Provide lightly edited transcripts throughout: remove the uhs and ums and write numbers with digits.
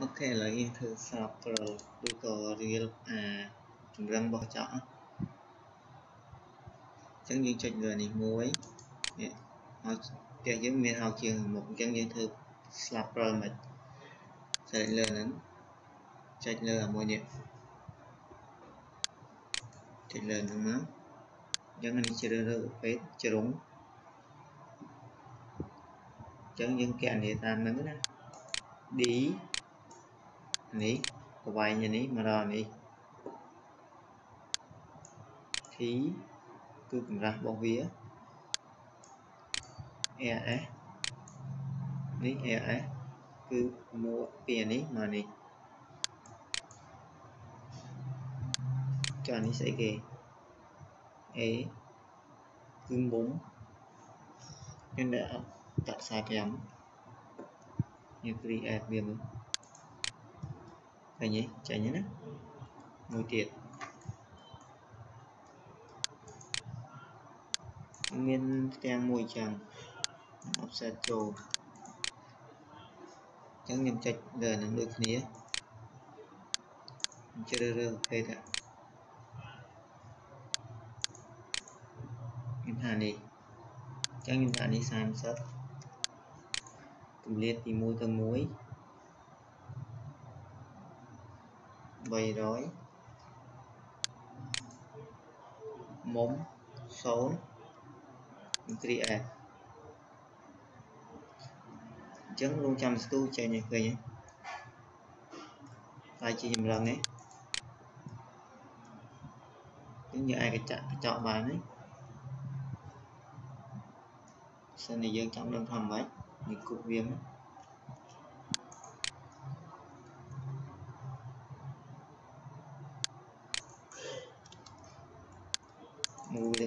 OK lấy into shop pro Google real à chúng đang bỏ chọn chẳng như chuyện người này muối cái giống như học trường một chẳng như thư shop pro mình sẽ lên đến chạy lừa mua nhé chạy lừa thằng má chẳng anh chưa được phép chưa đúng chẳng những kẹo để làm nắng nè đi ní của bài như ní mà đò ní khí cứ cùng ra bóng vía e ní e cứ mua tiền ní mà ní cho ní sẽ kì ấy cứ bốn nên đã tắt xa kém như create viên phải nhỉ chạy nhé ngồi tiệt nguyên tem mùi chàng học sẽ trồ chẳng nhầm chạy đời nắng đôi khía chưa đưa được phê thật em hà đi chẳng nhầm hà đi xa em sớt cùng liệt thì mùi tầng muối bày đói mống xấu create chấn luôn chăm tu chơi nhạc cười nhé phải chơi dùm lần ấy giống như ai cái chọn bài đấy sau này dương trọng đơn thầm ấy những cục viêm ấy. Mua được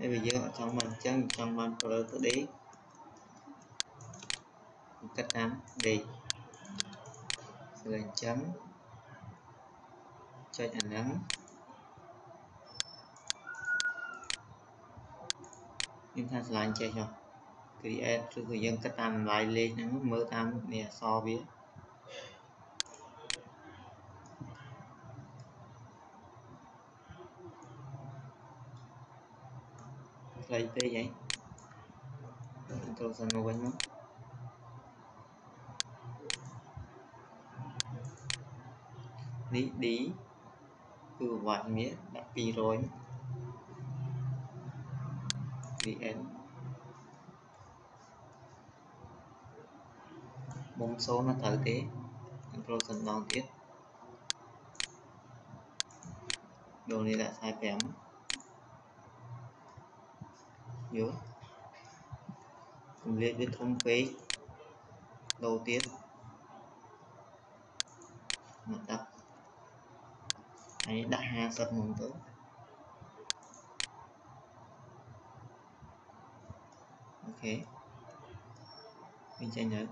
Bây giờ ở trong bàn chân trong bàn pro tới đấy cách nắm đi rồi chấm cho nhà nắng chúng ta sẽ làm chơi cho create cho người dân cách làm lại lên nắng mơ tam nè so biết lấy tê vậy tôi sẽ mua bánh mắm đi từ vài mía đã pi rồi đi ăn bốn số nó thở thế tôi sẽ đón tiếp đồ này là sai kém nhớ cùng liên với thông phế đầu tiên mà đặt hãy đặt hai sập mùng tới ok mình sẽ nhớ